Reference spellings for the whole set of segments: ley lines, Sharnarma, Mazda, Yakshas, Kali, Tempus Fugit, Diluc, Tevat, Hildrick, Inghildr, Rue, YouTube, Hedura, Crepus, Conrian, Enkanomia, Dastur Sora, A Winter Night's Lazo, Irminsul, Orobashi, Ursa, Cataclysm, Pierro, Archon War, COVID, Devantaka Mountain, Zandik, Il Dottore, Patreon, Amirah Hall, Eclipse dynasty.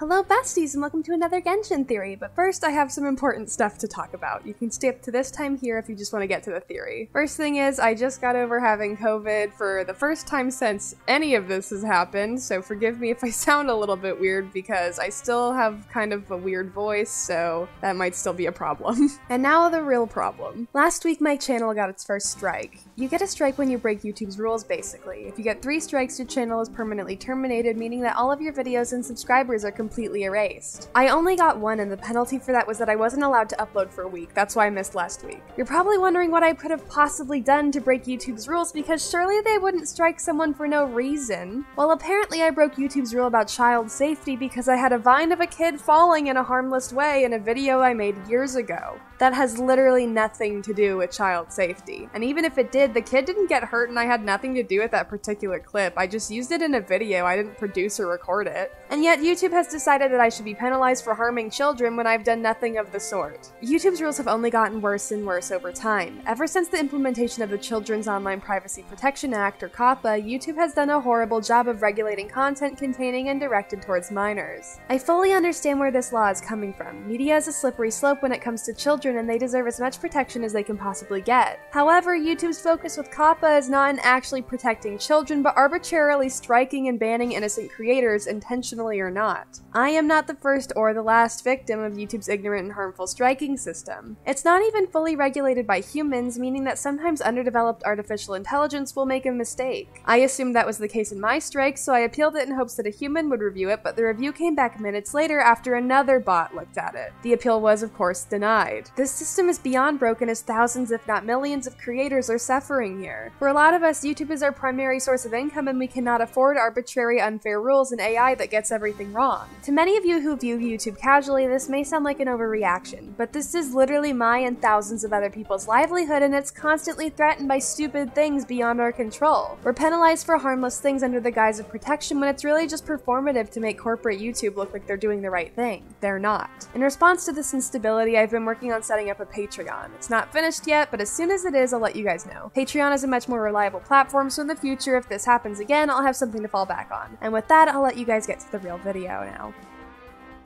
Hello besties and welcome to another Genshin Theory, but first I have some important stuff to talk about. You can stay up to this time here if you just want to get to the theory. First thing is, I just got over having COVID for the first time since any of this has happened, so forgive me if I sound a little bit weird because I still have kind of a weird voice, so that might still be a problem. And now the real problem. Last week my channel got its first strike. You get a strike when you break YouTube's rules, basically. If you get 3 strikes, your channel is permanently terminated, meaning that all of your videos and subscribers are completely erased. I only got 1 and the penalty for that was that I wasn't allowed to upload for a week, that's why I missed last week. You're probably wondering what I could have possibly done to break YouTube's rules because surely they wouldn't strike someone for no reason. Well, apparently I broke YouTube's rule about child safety because I had a vine of a kid falling in a harmless way in a video I made years ago. That has literally nothing to do with child safety. And even if it did, the kid didn't get hurt and I had nothing to do with that particular clip. I just used it in a video, I didn't produce or record it. And yet YouTube has decided that I should be penalized for harming children when I've done nothing of the sort. YouTube's rules have only gotten worse and worse over time. Ever since the implementation of the Children's Online Privacy Protection Act, or COPPA, YouTube has done a horrible job of regulating content containing and directed towards minors. I fully understand where this law is coming from. Media is a slippery slope when it comes to children and they deserve as much protection as they can possibly get. However, YouTube's focus with COPPA is not in actually protecting children but arbitrarily striking and banning innocent creators, intentionally or not. I am not the first or the last victim of YouTube's ignorant and harmful striking system. It's not even fully regulated by humans, meaning that sometimes underdeveloped artificial intelligence will make a mistake. I assumed that was the case in my strike, so I appealed it in hopes that a human would review it, but the review came back minutes later after another bot looked at it. The appeal was, of course, denied. This system is beyond broken as thousands, if not millions, of creators are suffering here. For a lot of us, YouTube is our primary source of income and we cannot afford arbitrary, unfair rules and AI that gets everything wrong. To many of you who view YouTube casually, this may sound like an overreaction, but this is literally my and thousands of other people's livelihood and it's constantly threatened by stupid things beyond our control. We're penalized for harmless things under the guise of protection when it's really just performative to make corporate YouTube look like they're doing the right thing. They're not. In response to this instability, I've been working on setting up a Patreon. It's not finished yet, but as soon as it is, I'll let you guys know. Patreon is a much more reliable platform, so in the future, if this happens again, I'll have something to fall back on. And with that, I'll let you guys get to the real video now.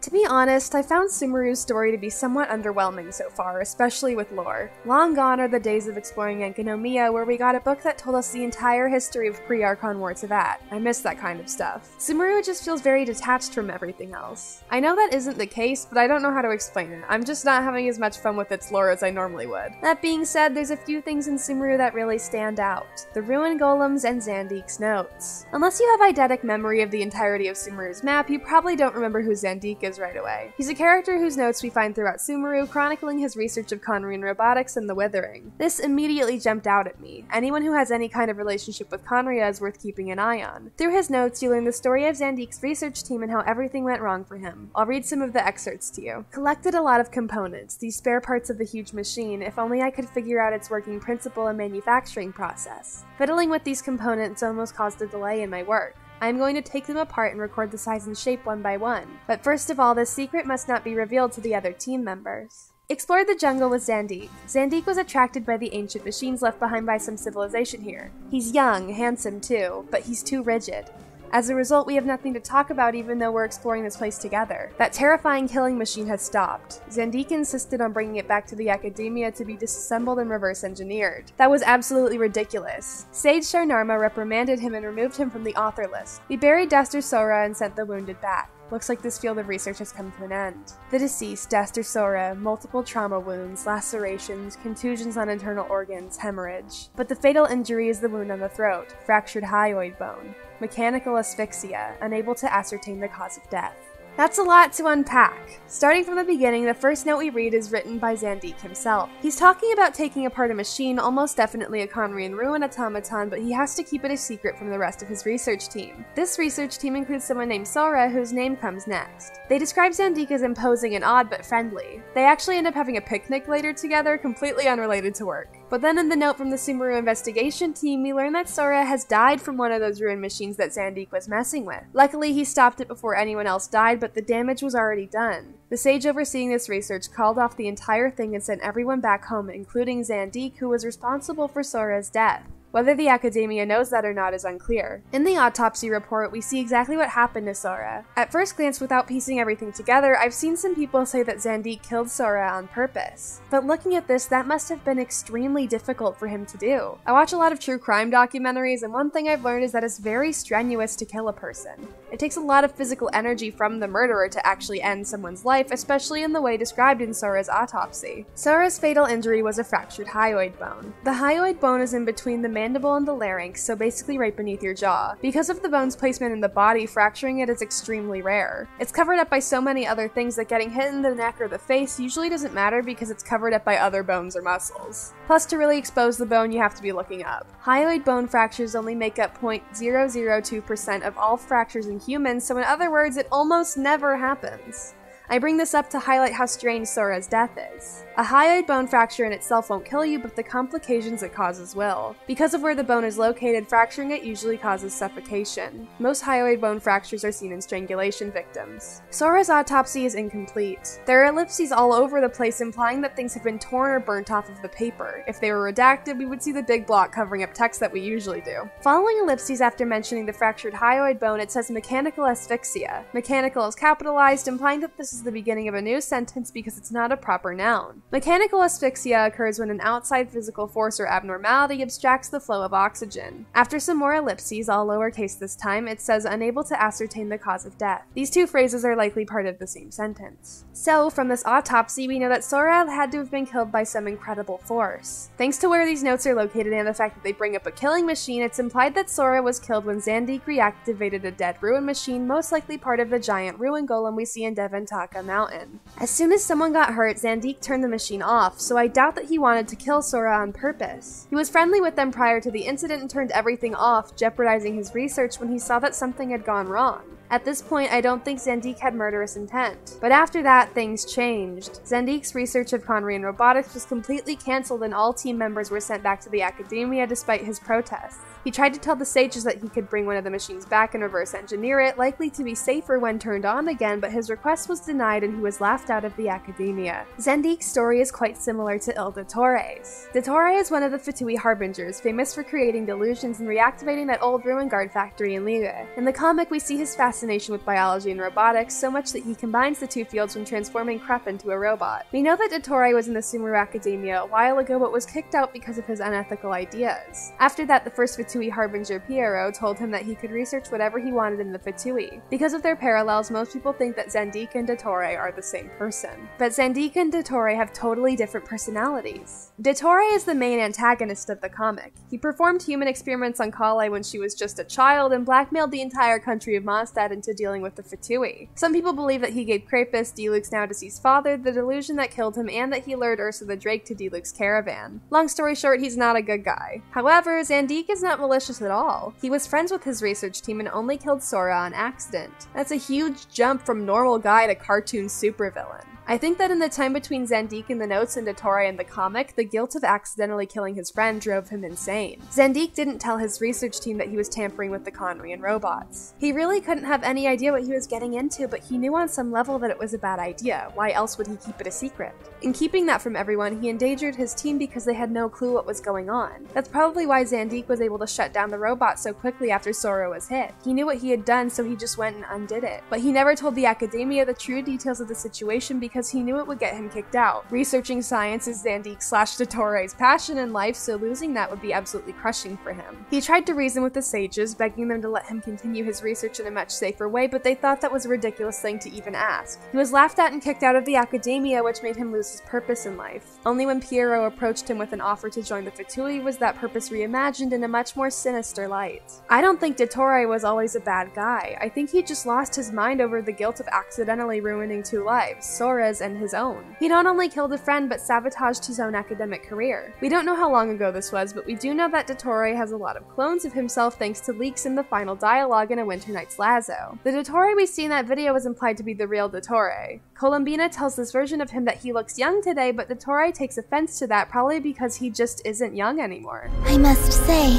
To be honest, I found Sumeru's story to be somewhat underwhelming so far, especially with lore. Long gone are the days of exploring Enkanomia, where we got a book that told us the entire history of pre-Archon War Tevat. I miss that kind of stuff. Sumeru just feels very detached from everything else. I know that isn't the case, but I don't know how to explain it. I'm just not having as much fun with its lore as I normally would. That being said, there's a few things in Sumeru that really stand out. The Ruin Golems and Zandik's notes. Unless you have eidetic memory of the entirety of Sumeru's map, you probably don't remember who Zandik is right away. He's a character whose notes we find throughout Sumeru, chronicling his research of Conrian robotics and the Withering. This immediately jumped out at me. Anyone who has any kind of relationship with Khaenri'ah is worth keeping an eye on. Through his notes, you learn the story of Zandik's research team and how everything went wrong for him. I'll read some of the excerpts to you. Collected a lot of components, these spare parts of the huge machine, if only I could figure out its working principle and manufacturing process. Fiddling with these components almost caused a delay in my work. I am going to take them apart and record the size and shape one by one, but first of all, this secret must not be revealed to the other team members. Explored the jungle with Zandik. Zandik was attracted by the ancient machines left behind by some civilization here. He's young, handsome too, but he's too rigid. As a result, we have nothing to talk about even though we're exploring this place together. That terrifying killing machine has stopped. Zandik insisted on bringing it back to the Academia to be disassembled and reverse engineered. That was absolutely ridiculous. Sage Sharnarma reprimanded him and removed him from the author list. We buried Dastur Sora and sent the wounded back. Looks like this field of research has come to an end. The deceased, Dastur Sora, multiple trauma wounds, lacerations, contusions on internal organs, hemorrhage. But the fatal injury is the wound on the throat, fractured hyoid bone. Mechanical asphyxia, unable to ascertain the cause of death. That's a lot to unpack. Starting from the beginning, the first note we read is written by Zandik himself. He's talking about taking apart a machine, almost definitely a Conrian ruin automaton, but he has to keep it a secret from the rest of his research team. This research team includes someone named Sora, whose name comes next. They describe Zandik as imposing and odd, but friendly. They actually end up having a picnic later together, completely unrelated to work. But then in the note from the Sumeru investigation team, we learn that Sora has died from one of those ruined machines that Zandik was messing with. Luckily, he stopped it before anyone else died, but the damage was already done. The sage overseeing this research called off the entire thing and sent everyone back home, including Zandik, who was responsible for Sora's death. Whether the academia knows that or not is unclear. In the autopsy report, we see exactly what happened to Sora. At first glance, without piecing everything together, I've seen some people say that Zandik killed Sora on purpose. But looking at this, that must have been extremely difficult for him to do. I watch a lot of true crime documentaries, and one thing I've learned is that it's very strenuous to kill a person. It takes a lot of physical energy from the murderer to actually end someone's life, especially in the way described in Sora's autopsy. Sora's fatal injury was a fractured hyoid bone. The hyoid bone is in between the mandible and the larynx, so basically right beneath your jaw. Because of the bone's placement in the body, fracturing it is extremely rare. It's covered up by so many other things that getting hit in the neck or the face usually doesn't matter because it's covered up by other bones or muscles. Plus, to really expose the bone, you have to be looking up. Hyoid bone fractures only make up 0.002% of all fractures in humans, so in other words, it almost never happens. I bring this up to highlight how strange Sora's death is. A hyoid bone fracture in itself won't kill you, but the complications it causes will. Because of where the bone is located, fracturing it usually causes suffocation. Most hyoid bone fractures are seen in strangulation victims. Sora's autopsy is incomplete. There are ellipses all over the place, implying that things have been torn or burnt off of the paper. If they were redacted, we would see the big block covering up text that we usually do. Following ellipses after mentioning the fractured hyoid bone, it says mechanical asphyxia. Mechanical is capitalized, implying that this is the beginning of a new sentence because it's not a proper noun. Mechanical asphyxia occurs when an outside physical force or abnormality obstructs the flow of oxygen. After some more ellipses, all lowercase this time, it says unable to ascertain the cause of death. These two phrases are likely part of the same sentence. So, from this autopsy, we know that Sora had to have been killed by some incredible force. Thanks to where these notes are located and the fact that they bring up a killing machine, it's implied that Sora was killed when Zandik reactivated a dead ruin machine, most likely part of the giant ruin golem we see in Devantaka Mountain. As soon as someone got hurt, Zandik turned the machine off, so I doubt that he wanted to kill Sora on purpose. He was friendly with them prior to the incident and turned everything off, jeopardizing his research when he saw that something had gone wrong. At this point, I don't think Zandik had murderous intent. But after that, things changed. Zandik's research of Khaenri'ah and robotics was completely cancelled and all team members were sent back to the academia despite his protests. He tried to tell the sages that he could bring one of the machines back and reverse engineer it, likely to be safer when turned on again, but his request was denied and he was laughed out of the academia. Zandik's story is quite similar to Il Dottore's. Dottore is one of the Fatui harbingers, famous for creating delusions and reactivating that old ruin guard factory in Ligue. In the comic, we see his fascination with biology and robotics, so much that he combines the two fields when transforming Crep into a robot. We know that Dottore was in the Sumeru Academia a while ago but was kicked out because of his unethical ideas. After that, the first Fatui harbinger Pierro told him that he could research whatever he wanted in the Fatui. Because of their parallels, most people think that Zandik and Dottore are the same person. But Zandik and Dottore have totally different personalities. Dottore is the main antagonist of the comic. He performed human experiments on Kali when she was just a child and blackmailed the entire country of Mazda into dealing with the Fatui. Some people believe that he gave Crepus, Diluc's now deceased father, the delusion that killed him, and that he lured Ursa the Drake to Diluc's caravan. Long story short, he's not a good guy. However, Zandik is not malicious at all. He was friends with his research team and only killed Sora on accident. That's a huge jump from normal guy to cartoon supervillain. I think that in the time between Zandik in the notes and Dottore in the comic, the guilt of accidentally killing his friend drove him insane. Zandik didn't tell his research team that he was tampering with the Khaenri'ah robots. He really couldn't have any idea what he was getting into, but he knew on some level that it was a bad idea. Why else would he keep it a secret? In keeping that from everyone, he endangered his team because they had no clue what was going on. That's probably why Zandik was able to shut down the robot so quickly after Sora was hit. He knew what he had done, so he just went and undid it. But he never told the academia the true details of the situation because he knew it would get him kicked out. Researching science is Zandik/Dottore's passion in life, so losing that would be absolutely crushing for him. He tried to reason with the sages, begging them to let him continue his research in a much safer way, but they thought that was a ridiculous thing to even ask. He was laughed at and kicked out of the academia, which made him lose his purpose in life. Only when Pierro approached him with an offer to join the Fatui was that purpose reimagined in a much more sinister light. I don't think Dottore was always a bad guy. I think he just lost his mind over the guilt of accidentally ruining two lives, Sora's and his own. He not only killed a friend, but sabotaged his own academic career. We don't know how long ago this was, but we do know that Dottore has a lot of clones of himself thanks to leaks in the final dialogue in A Winter Night's Lazo. The Dottore we see in that video was implied to be the real Dottore. Colombina tells this version of him that he looks young today, but Dottore takes offense to that, probably because he just isn't young anymore. I must say,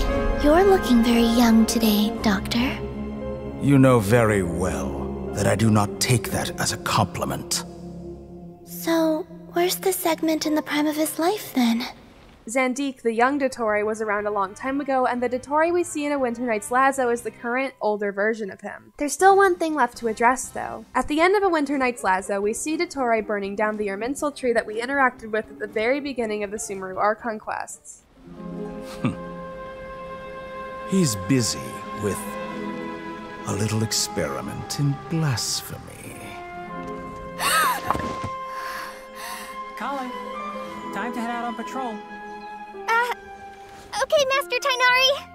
you're looking very young today, Doctor. You know very well that I do not take that as a compliment. So, where's the segment in the prime of his life, then? Zandik, the young Dottore, was around a long time ago, and the Dottore we see in A Winter Night's Lazo is the current, older version of him. There's still one thing left to address, though. At the end of A Winter Night's Lazo, we see Dottore burning down the Irminsul tree that we interacted with at the very beginning of the Sumeru Archon quests. He's busy with a little experiment in blasphemy. Kali, time to head out on patrol. Okay, Master Tainari!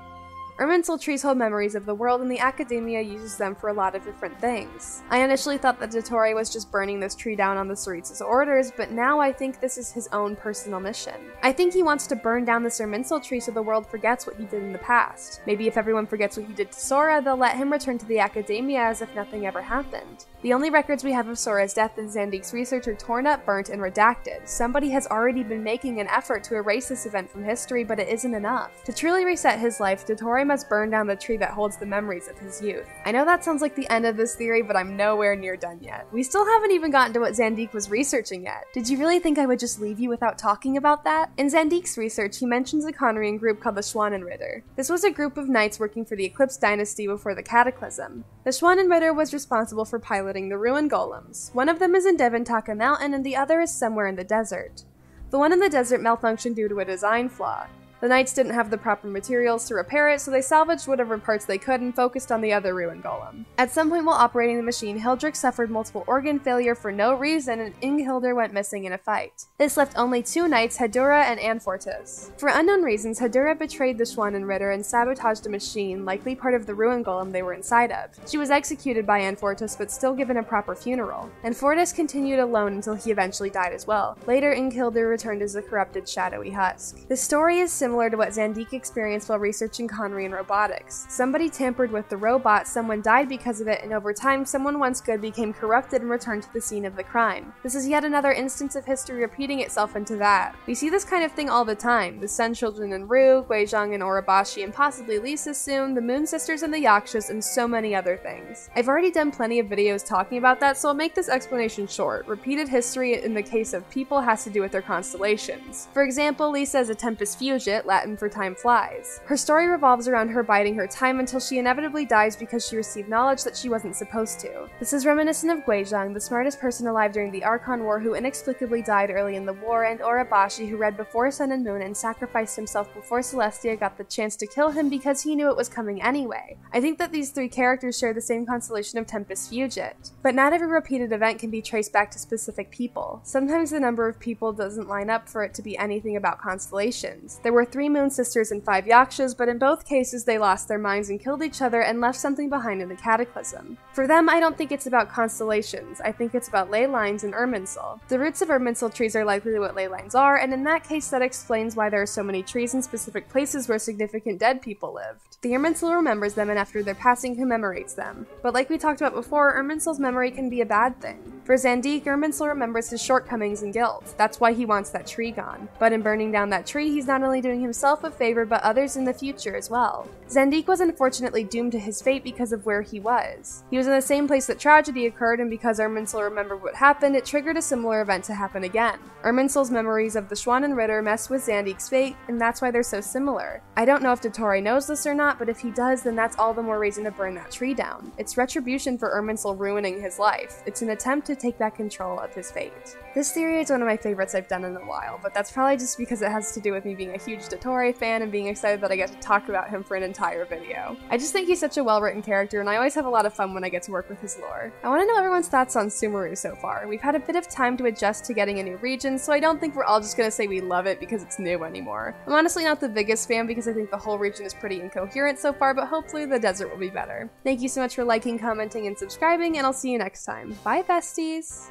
Irminsul trees hold memories of the world, and the Academia uses them for a lot of different things. I initially thought that Dottore was just burning this tree down on the Soritz's orders, but now I think this is his own personal mission. I think he wants to burn down this Irminsul tree so the world forgets what he did in the past. Maybe if everyone forgets what he did to Sora, they'll let him return to the Academia as if nothing ever happened. The only records we have of Sora's death and Zandik's research are torn up, burnt, and redacted. Somebody has already been making an effort to erase this event from history, but it isn't enough. To truly reset his life, Dottore must burn down the tree that holds the memories of his youth. I know that sounds like the end of this theory, but I'm nowhere near done yet. We still haven't even gotten to what Zandik was researching yet. Did you really think I would just leave you without talking about that? In Zandik's research, he mentions a Khaenri'ah group called the Schwanenritter. This was a group of knights working for the Eclipse dynasty before the Cataclysm. The Schwanenritter was responsible for piloting the ruined golems. One of them is in Devantaka Mountain, and the other is somewhere in the desert. The one in the desert malfunctioned due to a design flaw. The knights didn't have the proper materials to repair it, so they salvaged whatever parts they could and focused on the other ruined golem. At some point while operating the machine, Hildrick suffered multiple organ failure for no reason, and Inghildr went missing in a fight. This left only two knights, Hedura and Anfortas. For unknown reasons, Hedura betrayed the Schwanenritter and sabotaged a machine, likely part of the ruined golem they were inside of. She was executed by Anfortas, but still given a proper funeral. Anfortas continued alone until he eventually died as well. Later, Inghildr returned as a corrupted, shadowy husk. The story is similar to what Zandik experienced while researching Khaenri'ah robotics. Somebody tampered with the robot, someone died because of it, and over time, someone once good became corrupted and returned to the scene of the crime. This is yet another instance of history repeating itself into that. We see this kind of thing all the time. The Sun Children in Rue, Guizhong and Orobashi, and possibly Lisa soon, the Moon Sisters and the Yakshas, and so many other things. I've already done plenty of videos talking about that, so I'll make this explanation short. Repeated history in the case of people has to do with their constellations. For example, Lisa is a Tempus Fugit, Latin for time flies. Her story revolves around her biding her time until she inevitably dies because she received knowledge that she wasn't supposed to. This is reminiscent of Guizhong, the smartest person alive during the Archon War who inexplicably died early in the war, and Orobashi, who read before Sun and Moon and sacrificed himself before Celestia got the chance to kill him because he knew it was coming anyway. I think that these three characters share the same constellation of Tempus Fugit. But not every repeated event can be traced back to specific people. Sometimes the number of people doesn't line up for it to be anything about constellations. There were 3 Moon Sisters and 5 Yakshas, but in both cases they lost their minds and killed each other and left something behind in the Cataclysm. For them, I don't think it's about constellations, I think it's about ley lines and Irminsul. The roots of Irminsul trees are likely what ley lines are, and in that case that explains why there are so many trees in specific places where significant dead people lived. The Irminsul remembers them and after their passing commemorates them. But like we talked about before, Irminsul's memory can be a bad thing. For Zandik, Irminsul remembers his shortcomings and guilt. That's why he wants that tree gone. But in burning down that tree, he's not only doing himself a favor, but others in the future as well. Zandik was unfortunately doomed to his fate because of where he was. He was in the same place that tragedy occurred, and because Irminsul remembered what happened, it triggered a similar event to happen again. Irminsul's memories of the Schwanenritter messed with Zandik's fate, and that's why they're so similar. I don't know if Dottore knows this or not, but if he does, then that's all the more reason to burn that tree down. It's retribution for Irminsul ruining his life. It's an attempt to take back control of his fate. This theory is one of my favorites I've done in a while, but that's probably just because it has to do with me being a huge Dottore fan and being excited that I get to talk about him for an entire video. I just think he's such a well-written character, and I always have a lot of fun when I get to work with his lore. I want to know everyone's thoughts on Sumeru so far. We've had a bit of time to adjust to getting a new region, so I don't think we're all just gonna say we love it because it's new anymore. I'm honestly not the biggest fan because I think the whole region is pretty incoherent so far, but hopefully the desert will be better. Thank you so much for liking, commenting, and subscribing, and I'll see you next time. Bye, besties!